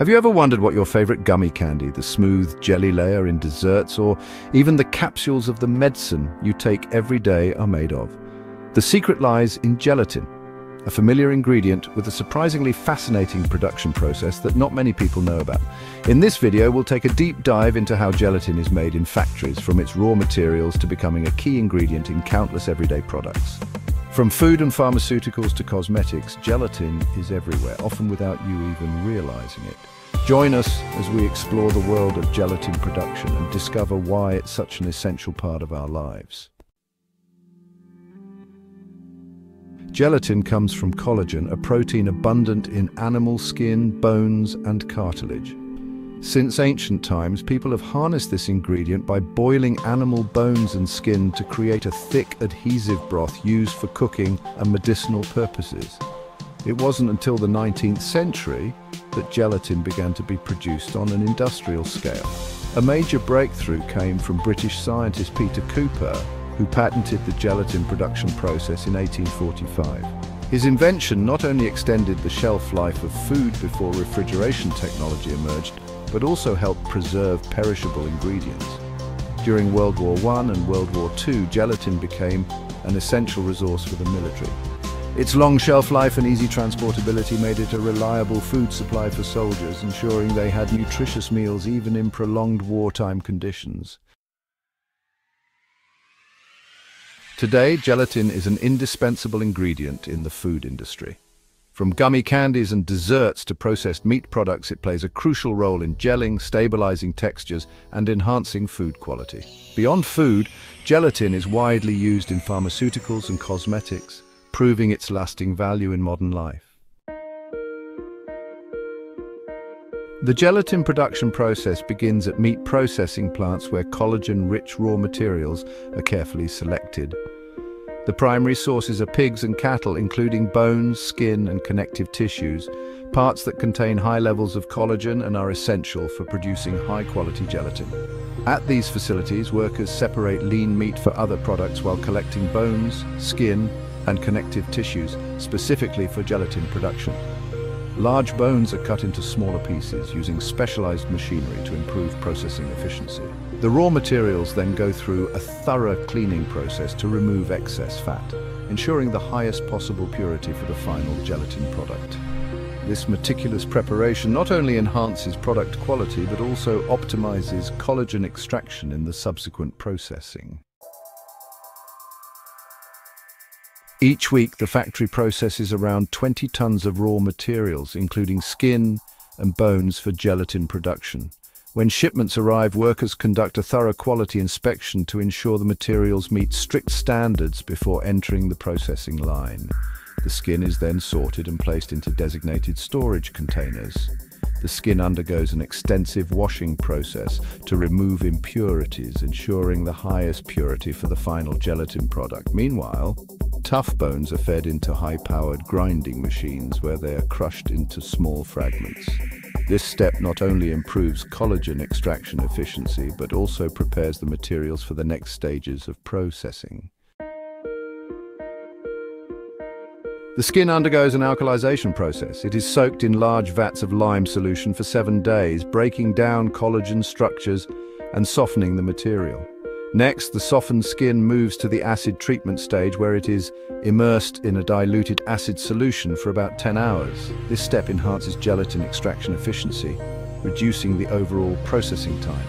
Have you ever wondered what your favorite gummy candy, the smooth jelly layer in desserts, or even the capsules of the medicine you take every day are made of? The secret lies in gelatin, a familiar ingredient with a surprisingly fascinating production process that not many people know about. In this video, we'll take a deep dive into how gelatin is made in factories, from its raw materials to becoming a key ingredient in countless everyday products. From food and pharmaceuticals to cosmetics, gelatin is everywhere, often without you even realizing it. Join us as we explore the world of gelatin production and discover why it's such an essential part of our lives. Gelatin comes from collagen, a protein abundant in animal skin, bones, and cartilage. Since ancient times, people have harnessed this ingredient by boiling animal bones and skin to create a thick, adhesive broth used for cooking and medicinal purposes. It wasn't until the 19th century that gelatin began to be produced on an industrial scale. A major breakthrough came from British scientist Peter Cooper, who patented the gelatin production process in 1845. His invention not only extended the shelf life of food before refrigeration technology emerged, but also helped preserve perishable ingredients. During World War I and World War II, gelatin became an essential resource for the military. Its long shelf life and easy transportability made it a reliable food supply for soldiers, ensuring they had nutritious meals even in prolonged wartime conditions. Today, gelatin is an indispensable ingredient in the food industry. From gummy candies and desserts to processed meat products, it plays a crucial role in gelling, stabilizing textures, and enhancing food quality. Beyond food, gelatin is widely used in pharmaceuticals and cosmetics, proving its lasting value in modern life. The gelatin production process begins at meat processing plants where collagen-rich raw materials are carefully selected. The primary sources are pigs and cattle, including bones, skin, and connective tissues, parts that contain high levels of collagen and are essential for producing high-quality gelatin. At these facilities, workers separate lean meat for other products while collecting bones, skin, and connective tissues, specifically for gelatin production. Large bones are cut into smaller pieces using specialized machinery to improve processing efficiency. The raw materials then go through a thorough cleaning process to remove excess fat, ensuring the highest possible purity for the final gelatin product. This meticulous preparation not only enhances product quality but also optimizes collagen extraction in the subsequent processing. Each week, the factory processes around 20 tons of raw materials, including skin and bones, for gelatin production. When shipments arrive, workers conduct a thorough quality inspection to ensure the materials meet strict standards before entering the processing line. The skin is then sorted and placed into designated storage containers. The skin undergoes an extensive washing process to remove impurities, ensuring the highest purity for the final gelatin product. Meanwhile, tough bones are fed into high-powered grinding machines where they are crushed into small fragments. This step not only improves collagen extraction efficiency, but also prepares the materials for the next stages of processing. The skin undergoes an alkalization process. It is soaked in large vats of lime solution for 7 days, breaking down collagen structures and softening the material. Next, the softened skin moves to the acid treatment stage, where it is immersed in a diluted acid solution for about 10 hours. This step enhances gelatin extraction efficiency, reducing the overall processing time.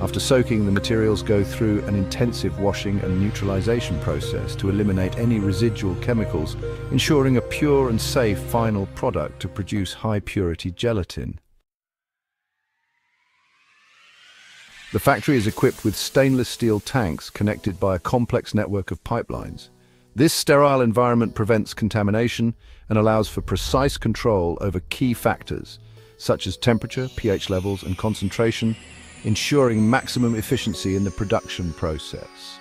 After soaking, the materials go through an intensive washing and neutralization process to eliminate any residual chemicals, ensuring a pure and safe final product to produce high-purity gelatin. The factory is equipped with stainless steel tanks connected by a complex network of pipelines. This sterile environment prevents contamination and allows for precise control over key factors, such as temperature, pH levels, and concentration, ensuring maximum efficiency in the production process.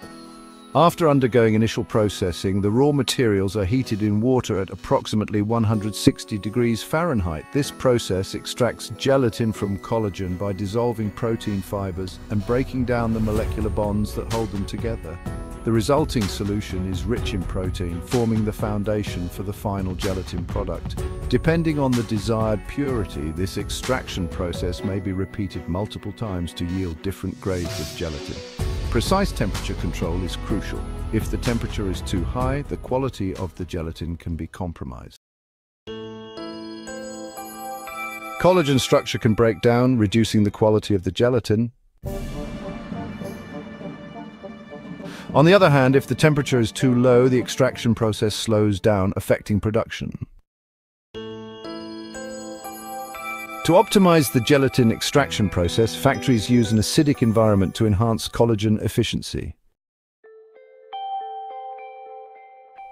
After undergoing initial processing, the raw materials are heated in water at approximately 160 degrees Fahrenheit. This process extracts gelatin from collagen by dissolving protein fibers and breaking down the molecular bonds that hold them together. The resulting solution is rich in protein, forming the foundation for the final gelatin product. Depending on the desired purity, this extraction process may be repeated multiple times to yield different grades of gelatin. Precise temperature control is crucial. If the temperature is too high, the quality of the gelatin can be compromised. Collagen structure can break down, reducing the quality of the gelatin. On the other hand, if the temperature is too low, the extraction process slows down, affecting production. To optimize the gelatin extraction process, factories use an acidic environment to enhance collagen efficiency.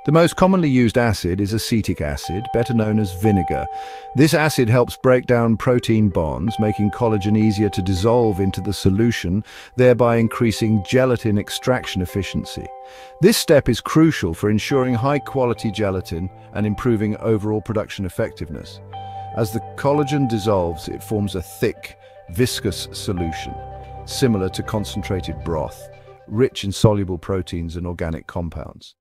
The most commonly used acid is acetic acid, better known as vinegar. This acid helps break down protein bonds, making collagen easier to dissolve into the solution, thereby increasing gelatin extraction efficiency. This step is crucial for ensuring high-quality gelatin and improving overall production effectiveness. As the collagen dissolves, it forms a thick, viscous solution, similar to concentrated broth, rich in soluble proteins and organic compounds.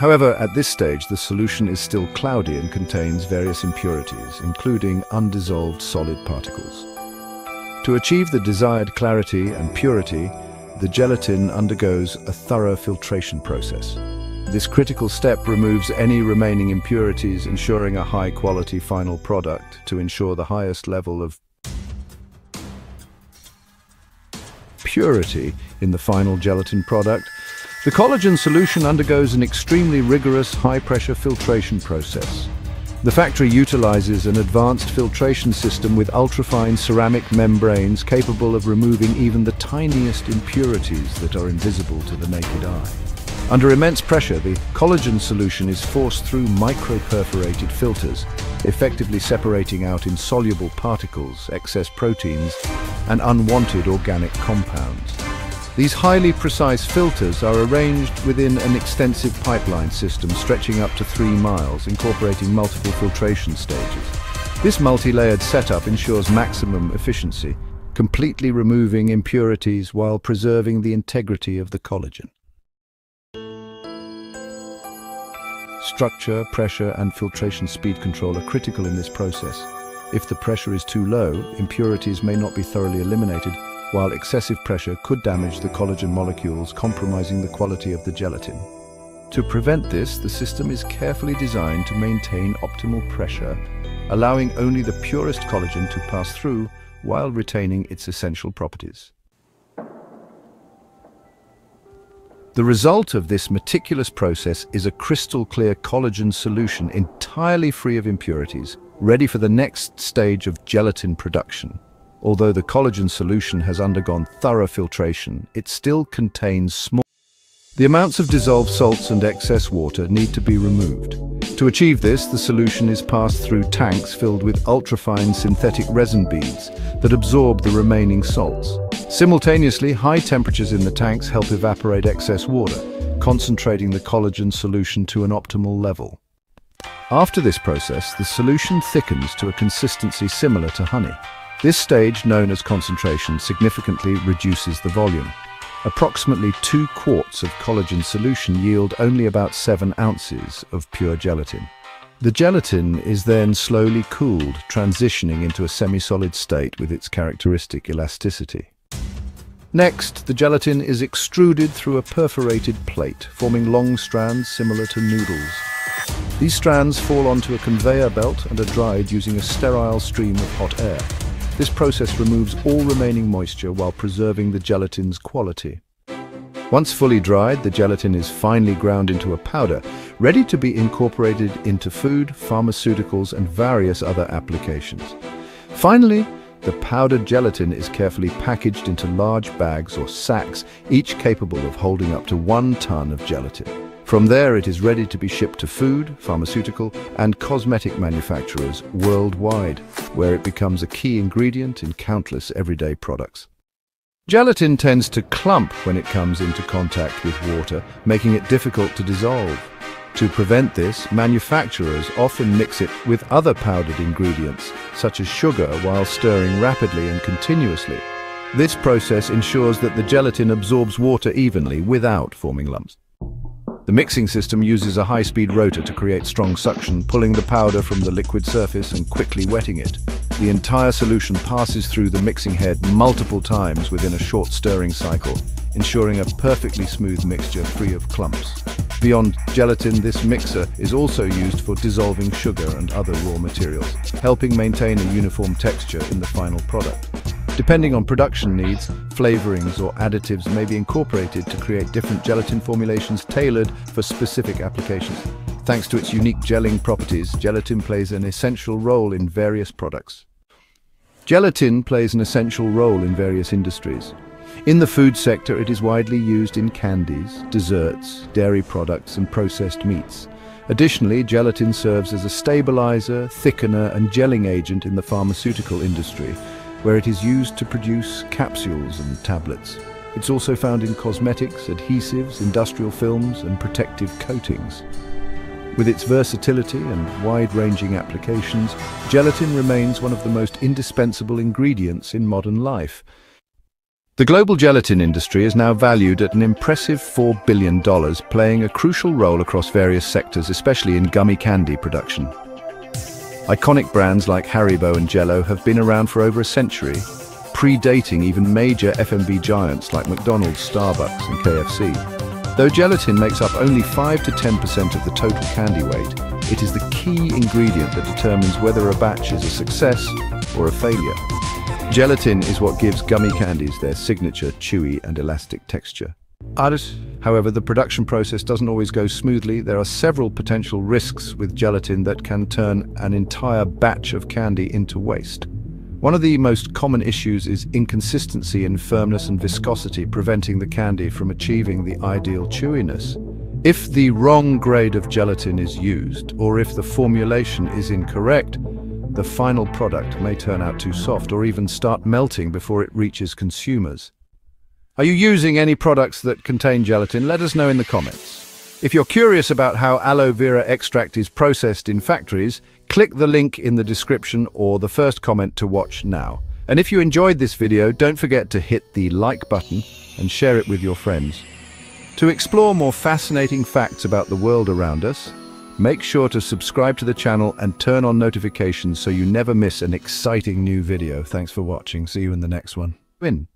However, at this stage, the solution is still cloudy and contains various impurities, including undissolved solid particles. To achieve the desired clarity and purity, the gelatin undergoes a thorough filtration process. This critical step removes any remaining impurities, ensuring a high-quality final product to ensure the highest level of purity in the final gelatin product. The collagen solution undergoes an extremely rigorous high-pressure filtration process. The factory utilizes an advanced filtration system with ultrafine ceramic membranes capable of removing even the tiniest impurities that are invisible to the naked eye. Under immense pressure, the collagen solution is forced through micro-perforated filters, effectively separating out insoluble particles, excess proteins, and unwanted organic compounds. These highly precise filters are arranged within an extensive pipeline system stretching up to 3 miles, incorporating multiple filtration stages. This multi-layered setup ensures maximum efficiency, completely removing impurities while preserving the integrity of the collagen. Structure, pressure, and filtration speed control are critical in this process. If the pressure is too low, impurities may not be thoroughly eliminated, while excessive pressure could damage the collagen molecules, compromising the quality of the gelatin. To prevent this, the system is carefully designed to maintain optimal pressure, allowing only the purest collagen to pass through while retaining its essential properties. The result of this meticulous process is a crystal-clear collagen solution entirely free of impurities, ready for the next stage of gelatin production. Although the collagen solution has undergone thorough filtration, it still contains small. The amounts of dissolved salts and excess water need to be removed. To achieve this, the solution is passed through tanks filled with ultrafine synthetic resin beads that absorb the remaining salts. Simultaneously, high temperatures in the tanks help evaporate excess water, concentrating the collagen solution to an optimal level. After this process, the solution thickens to a consistency similar to honey. This stage, known as concentration, significantly reduces the volume. Approximately 2 quarts of collagen solution yield only about 7 ounces of pure gelatin. The gelatin is then slowly cooled, transitioning into a semi-solid state with its characteristic elasticity. Next, the gelatin is extruded through a perforated plate, forming long strands similar to noodles. These strands fall onto a conveyor belt and are dried using a sterile stream of hot air. This process removes all remaining moisture while preserving the gelatin's quality. Once fully dried, the gelatin is finely ground into a powder, ready to be incorporated into food, pharmaceuticals, and various other applications. Finally, the powdered gelatin is carefully packaged into large bags or sacks, each capable of holding up to 1 ton of gelatin. From there, it is ready to be shipped to food, pharmaceutical, and cosmetic manufacturers worldwide, where it becomes a key ingredient in countless everyday products. Gelatin tends to clump when it comes into contact with water, making it difficult to dissolve. To prevent this, manufacturers often mix it with other powdered ingredients, such as sugar, while stirring rapidly and continuously. This process ensures that the gelatin absorbs water evenly without forming lumps. The mixing system uses a high-speed rotor to create strong suction, pulling the powder from the liquid surface and quickly wetting it. The entire solution passes through the mixing head multiple times within a short stirring cycle, ensuring a perfectly smooth mixture free of clumps. Beyond gelatin, this mixer is also used for dissolving sugar and other raw materials, helping maintain a uniform texture in the final product. Depending on production needs, flavorings or additives may be incorporated to create different gelatin formulations tailored for specific applications. Thanks to its unique gelling properties, gelatin plays an essential role in various products. Gelatin plays an essential role in various industries. In the food sector, it is widely used in candies, desserts, dairy products, and processed meats. Additionally, gelatin serves as a stabilizer, thickener, and gelling agent in the pharmaceutical industry, where it is used to produce capsules and tablets. It's also found in cosmetics, adhesives, industrial films, and protective coatings. With its versatility and wide-ranging applications, gelatin remains one of the most indispensable ingredients in modern life. The global gelatin industry is now valued at an impressive $4 billion, playing a crucial role across various sectors, especially in gummy candy production. Iconic brands like Haribo and Jello have been around for over a century, predating even major FMB giants like McDonald's, Starbucks, and KFC. Though gelatin makes up only 5 to 10% of the total candy weight, it is the key ingredient that determines whether a batch is a success or a failure. Gelatin is what gives gummy candies their signature chewy and elastic texture. However, the production process doesn't always go smoothly. There are several potential risks with gelatin that can turn an entire batch of candy into waste. One of the most common issues is inconsistency in firmness and viscosity, preventing the candy from achieving the ideal chewiness. If the wrong grade of gelatin is used, or if the formulation is incorrect, the final product may turn out too soft or even start melting before it reaches consumers. Are you using any products that contain gelatin? Let us know in the comments. If you're curious about how aloe vera extract is processed in factories, click the link in the description or the first comment to watch now. And if you enjoyed this video, don't forget to hit the like button and share it with your friends. To explore more fascinating facts about the world around us, make sure to subscribe to the channel and turn on notifications so you never miss an exciting new video. Thanks for watching. See you in the next one.